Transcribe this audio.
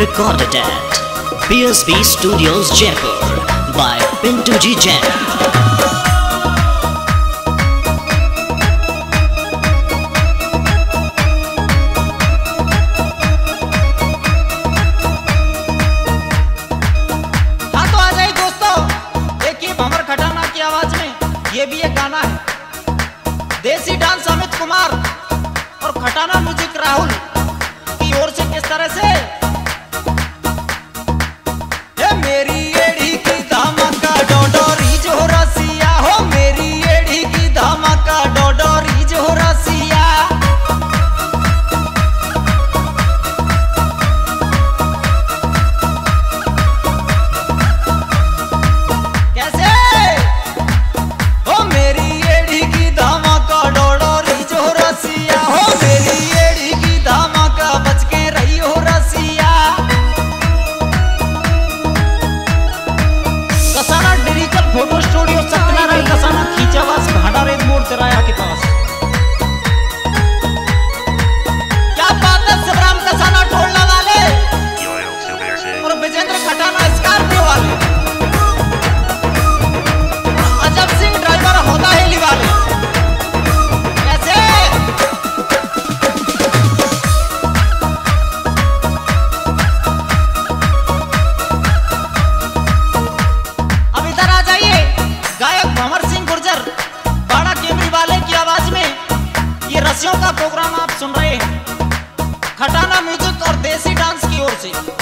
recorded at PSB Studios Jaipur by Pintu Ji Jain. भंवर खटाना की आवाज में ये भी एक गाना है। देसी डांस अमित कुमार और खटाना म्यूजिक राहुल की ओर से किस तरह से ये मेरी एड़ी की धमाका डोडोरी जो रसिया हो, मेरी एड़ी की धमाका डोडोरी जो रसिया। का प्रोग्राम आप सुन रहे हैं खटाना म्यूजिक और देसी डांस की ओर से।